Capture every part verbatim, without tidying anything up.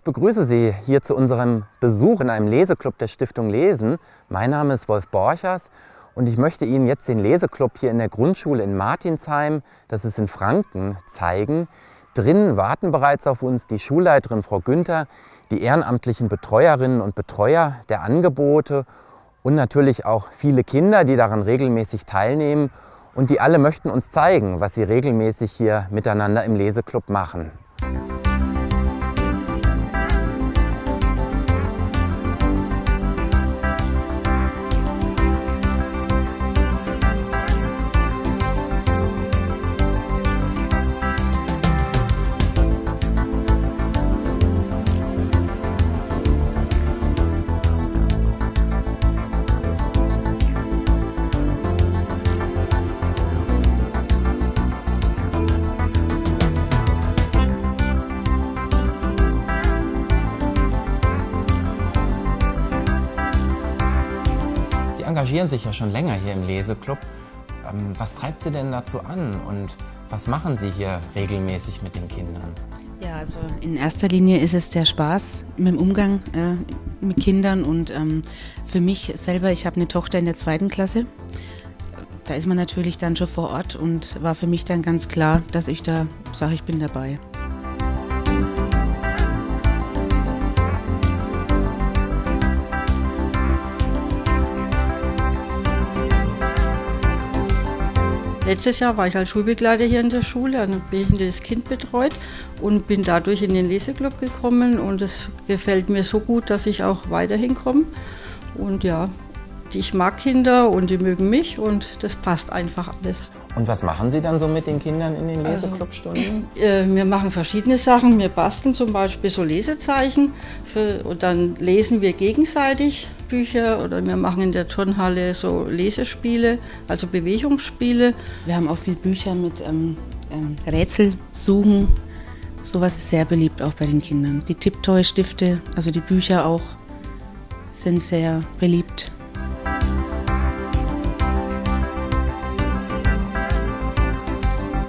Ich begrüße Sie hier zu unserem Besuch in einem Leseklub der Stiftung Lesen. Mein Name ist Wolf Borchers und ich möchte Ihnen jetzt den Leseklub hier in der Grundschule in Martinsheim, das ist in Franken, zeigen. Drinnen warten bereits auf uns die Schulleiterin Frau Günther, die ehrenamtlichen Betreuerinnen und Betreuer der Angebote und natürlich auch viele Kinder, die daran regelmäßig teilnehmen und die alle möchten uns zeigen, was sie regelmäßig hier miteinander im Leseklub machen. Sie engagieren sich ja schon länger hier im Leseklub. Was treibt Sie denn dazu an und was machen Sie hier regelmäßig mit den Kindern? Ja, also in erster Linie ist es der Spaß mit dem Umgang äh, mit Kindern und ähm, für mich selber, ich habe eine Tochter in der zweiten Klasse. Da ist man natürlich dann schon vor Ort und war für mich dann ganz klar, dass ich da sage, ich bin dabei. Letztes Jahr war ich als Schulbegleiter hier in der Schule, habe ein behindertes Kind betreut und bin dadurch in den Leseklub gekommen und es gefällt mir so gut, dass ich auch weiterhin komme. Und ja, ich mag Kinder und die mögen mich und das passt einfach alles. Und was machen Sie dann so mit den Kindern in den Leseklubstunden? Also, äh, wir machen verschiedene Sachen, wir basteln zum Beispiel so Lesezeichen für, und dann lesen wir gegenseitig Bücher oder wir machen in der Turnhalle so Lesespiele, also Bewegungsspiele. Wir haben auch viel Bücher mit ähm, ähm, Rätsel suchen. Sowas ist sehr beliebt auch bei den Kindern. Die Tiptoy-Stifte, also die Bücher auch, sind sehr beliebt.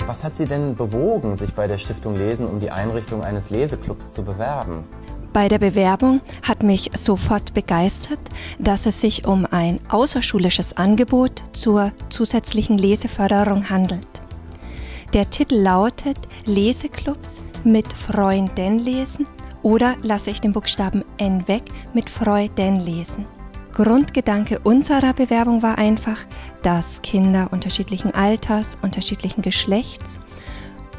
Was hat Sie denn bewogen, sich bei der Stiftung Lesen um die Einrichtung eines Leseklubs zu bewerben? Bei der Bewerbung hat mich sofort begeistert, dass es sich um ein außerschulisches Angebot zur zusätzlichen Leseförderung handelt. Der Titel lautet Leseklubs mit Freunden lesen oder lasse ich den Buchstaben N weg mit Freuden lesen. Grundgedanke unserer Bewerbung war einfach, dass Kinder unterschiedlichen Alters, unterschiedlichen Geschlechts,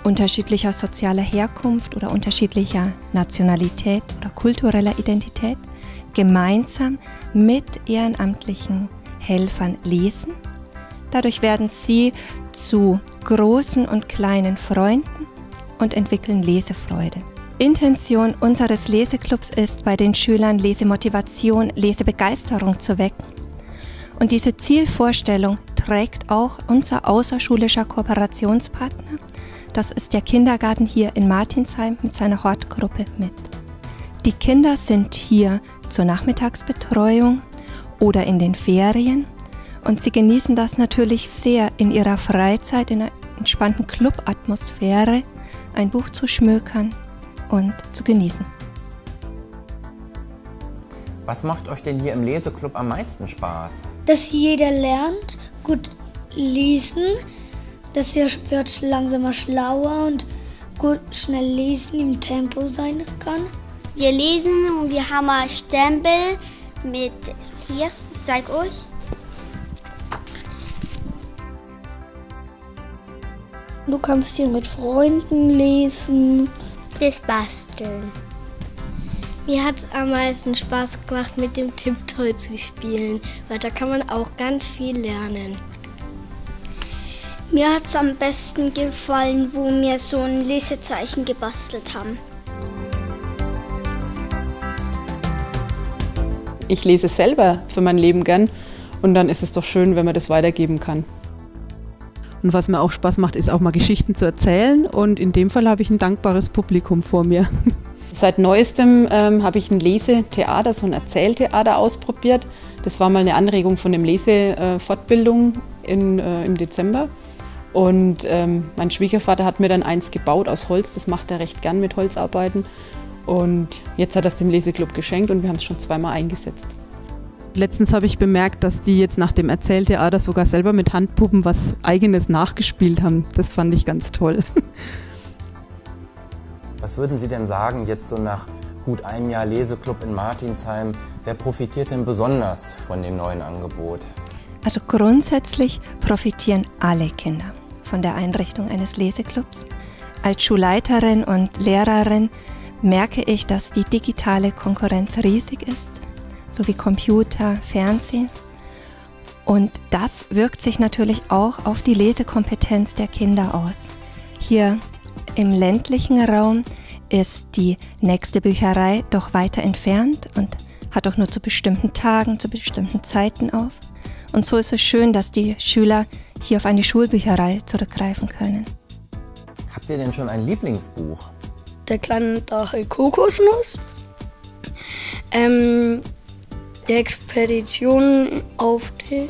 unterschiedlicher sozialer Herkunft oder unterschiedlicher Nationalität oder kultureller Identität gemeinsam mit ehrenamtlichen Helfern lesen. Dadurch werden sie zu großen und kleinen Freunden und entwickeln Lesefreude. Intention unseres Leseklubs ist, bei den Schülern Lesemotivation, Lesebegeisterung zu wecken. Und diese Zielvorstellung trägt auch unser außerschulischer Kooperationspartner, das ist der Kindergarten hier in Martinsheim, mit seiner Hortgruppe mit. Die Kinder sind hier zur Nachmittagsbetreuung oder in den Ferien und sie genießen das natürlich sehr, in ihrer Freizeit, in einer entspannten Clubatmosphäre ein Buch zu schmökern und zu genießen. Was macht euch denn hier im Leseklub am meisten Spaß? Dass jeder lernt, gut lesen. Das hier wird langsamer schlauer und gut schnell lesen, im Tempo sein kann. Wir lesen und wir haben einen Stempel mit, hier, ich zeig euch. Du kannst hier mit Freunden lesen. Das Basteln. Mir hat es am meisten Spaß gemacht, mit dem Tiptoy zu spielen, weil da kann man auch ganz viel lernen. Mir hat es am besten gefallen, wo wir so ein Lesezeichen gebastelt haben. Ich lese selber für mein Leben gern und dann ist es doch schön, wenn man das weitergeben kann. Und was mir auch Spaß macht, ist auch mal Geschichten zu erzählen und in dem Fall habe ich ein dankbares Publikum vor mir. Seit neuestem ähm, habe ich ein Lesetheater, so ein Erzähltheater ausprobiert. Das war mal eine Anregung von dem Lesefortbildung äh, äh, im Dezember. Und ähm, mein Schwiegervater hat mir dann eins gebaut aus Holz, das macht er recht gern mit Holzarbeiten. Und jetzt hat er es dem Leseclub geschenkt und wir haben es schon zweimal eingesetzt. Letztens habe ich bemerkt, dass die jetzt nach dem Erzähltheater sogar selber mit Handpuppen was Eigenes nachgespielt haben. Das fand ich ganz toll. Was würden Sie denn sagen, jetzt so nach gut einem Jahr Leseclub in Martinsheim, wer profitiert denn besonders von dem neuen Angebot? Also grundsätzlich profitieren alle Kinder von der Einrichtung eines Leseclubs. Als Schulleiterin und Lehrerin merke ich, dass die digitale Konkurrenz riesig ist, sowie Computer, Fernsehen. Und das wirkt sich natürlich auch auf die Lesekompetenz der Kinder aus. Hier im ländlichen Raum ist die nächste Bücherei doch weiter entfernt und hat auch nur zu bestimmten Tagen, zu bestimmten Zeiten auf. Und so ist es schön, dass die Schüler hier auf eine Schulbücherei zurückgreifen können. Habt ihr denn schon ein Lieblingsbuch? Der kleine Drache Kokosnuss, ähm, die Expedition auf den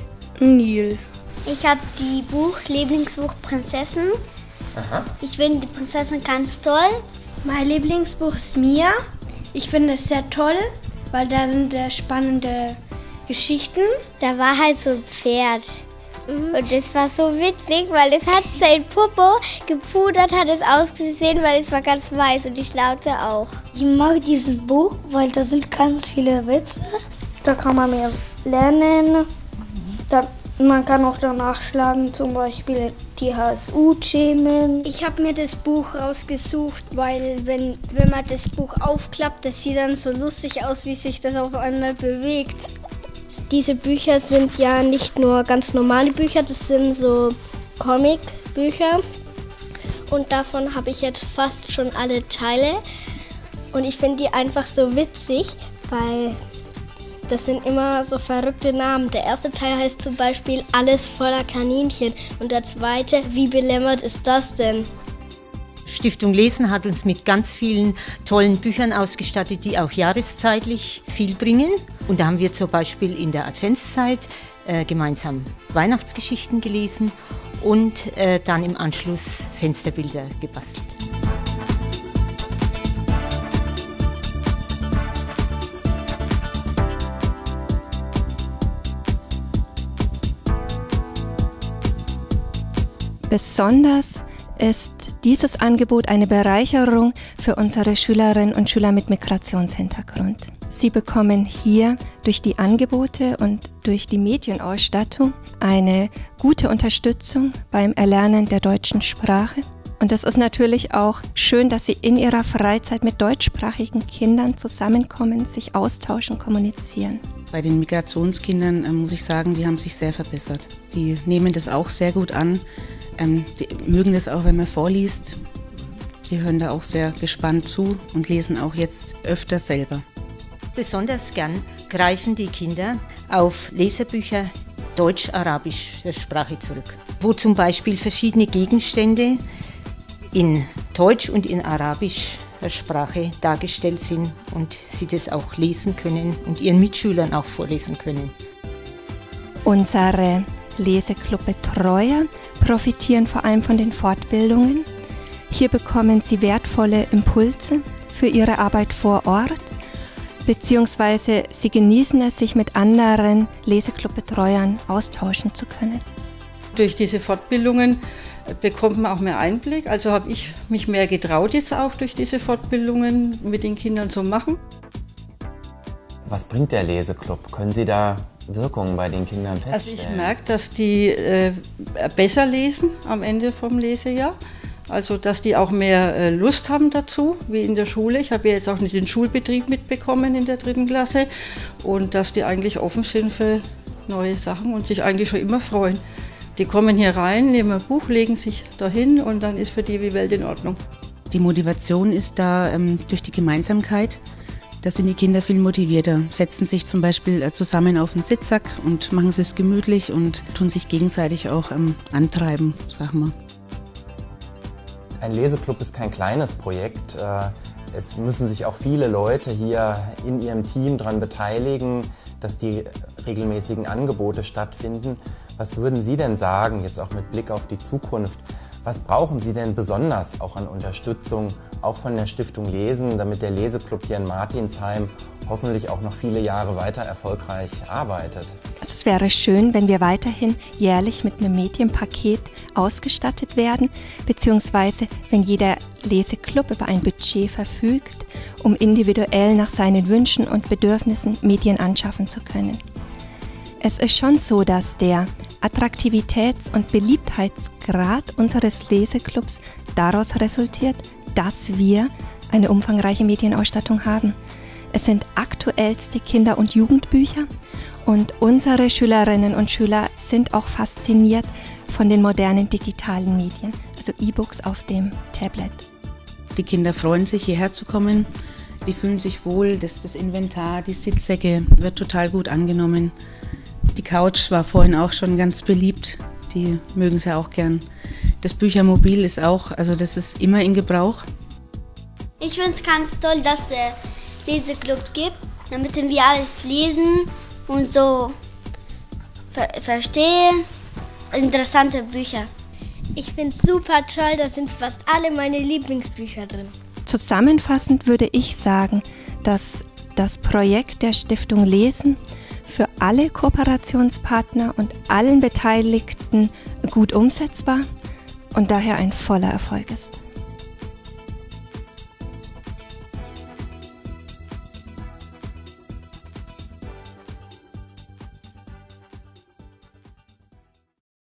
Nil. Ich habe die Buch, Lieblingsbuch Prinzessin. Aha. Ich finde die Prinzessin ganz toll. Mein Lieblingsbuch ist Mia. Ich finde es sehr toll, weil da sind äh, spannende Geschichten. Da war halt so ein Pferd. Und es war so witzig, weil es hat sein Popo gepudert, hat es ausgesehen, weil es war ganz weiß und die Schnauze auch. Ich mag diesen Buch, weil da sind ganz viele Witze. Da kann man mehr lernen. Da, man kann auch danach schlagen, zum Beispiel die H S U-Themen. Ich habe mir das Buch rausgesucht, weil wenn, wenn man das Buch aufklappt, das sieht dann so lustig aus, wie sich das auf einmal bewegt. Diese Bücher sind ja nicht nur ganz normale Bücher, das sind so Comicbücher und davon habe ich jetzt fast schon alle Teile und ich finde die einfach so witzig, weil das sind immer so verrückte Namen. Der erste Teil heißt zum Beispiel Alles voller Kaninchen und der zweite, wie belämmert ist das denn? Stiftung Lesen hat uns mit ganz vielen tollen Büchern ausgestattet, die auch jahreszeitlich viel bringen. Und da haben wir zum Beispiel in der Adventszeit äh, gemeinsam Weihnachtsgeschichten gelesen und äh, dann im Anschluss Fensterbilder gebastelt. Besonders ist dieses Angebot eine Bereicherung für unsere Schülerinnen und Schüler mit Migrationshintergrund. Sie bekommen hier durch die Angebote und durch die Medienausstattung eine gute Unterstützung beim Erlernen der deutschen Sprache. Und es ist natürlich auch schön, dass sie in ihrer Freizeit mit deutschsprachigen Kindern zusammenkommen, sich austauschen, kommunizieren. Bei den Migrationskindern äh, muss ich sagen, die haben sich sehr verbessert. Die nehmen das auch sehr gut an. Ähm, die mögen das auch, wenn man vorliest. Die hören da auch sehr gespannt zu und lesen auch jetzt öfter selber. Besonders gern greifen die Kinder auf Lesebücher deutsch-arabischer Sprache zurück, wo zum Beispiel verschiedene Gegenstände in Deutsch und in arabischer Sprache dargestellt sind und sie das auch lesen können und ihren Mitschülern auch vorlesen können. Unsere Leseklub-Betreuer profitieren vor allem von den Fortbildungen. Hier bekommen sie wertvolle Impulse für ihre Arbeit vor Ort, beziehungsweise sie genießen es, sich mit anderen Leseklub-Betreuern austauschen zu können. Durch diese Fortbildungen bekommt man auch mehr Einblick. Also habe ich mich mehr getraut, jetzt auch durch diese Fortbildungen mit den Kindern zu machen. Was bringt der Leseklub? Können Sie da Wirkung bei den Kindern feststellen? Also ich merke, dass die äh, besser lesen am Ende vom Lesejahr. Also dass die auch mehr äh, Lust haben dazu, wie in der Schule. Ich habe ja jetzt auch nicht den Schulbetrieb mitbekommen in der dritten Klasse. Und dass die eigentlich offen sind für neue Sachen und sich eigentlich schon immer freuen. Die kommen hier rein, nehmen ein Buch, legen sich dahin und dann ist für die die Welt in Ordnung. Die Motivation ist da ähm, durch die Gemeinsamkeit. Da sind die Kinder viel motivierter, setzen sich zum Beispiel zusammen auf den Sitzsack und machen es sich gemütlich und tun sich gegenseitig auch ähm, antreiben, sag mal. Ein Leseklub ist kein kleines Projekt. Es müssen sich auch viele Leute hier in ihrem Team daran beteiligen, dass die regelmäßigen Angebote stattfinden. Was würden Sie denn sagen, jetzt auch mit Blick auf die Zukunft? Was brauchen Sie denn besonders auch an Unterstützung, auch von der Stiftung Lesen, damit der Leseklub hier in Martinsheim hoffentlich auch noch viele Jahre weiter erfolgreich arbeitet? Also es wäre schön, wenn wir weiterhin jährlich mit einem Medienpaket ausgestattet werden, beziehungsweise wenn jeder Leseklub über ein Budget verfügt, um individuell nach seinen Wünschen und Bedürfnissen Medien anschaffen zu können. Es ist schon so, dass der Attraktivitäts- und Beliebtheitsgrad unseres Leseklubs daraus resultiert, dass wir eine umfangreiche Medienausstattung haben. Es sind aktuellste Kinder- und Jugendbücher und unsere Schülerinnen und Schüler sind auch fasziniert von den modernen digitalen Medien, also E-Books auf dem Tablet. Die Kinder freuen sich, hierher zu kommen, die fühlen sich wohl, das, das Inventar, die Sitzsäcke wird total gut angenommen. Die Couch war vorhin auch schon ganz beliebt, die mögen es ja auch gern. Das Büchermobil ist auch, also das ist immer in Gebrauch. Ich finde es ganz toll, dass der Leseklub gibt, damit wir alles lesen und so ver verstehen. Interessante Bücher. Ich finde es super toll, da sind fast alle meine Lieblingsbücher drin. Zusammenfassend würde ich sagen, dass das Projekt der Stiftung Lesen für alle Kooperationspartner und allen Beteiligten gut umsetzbar und daher ein voller Erfolg ist.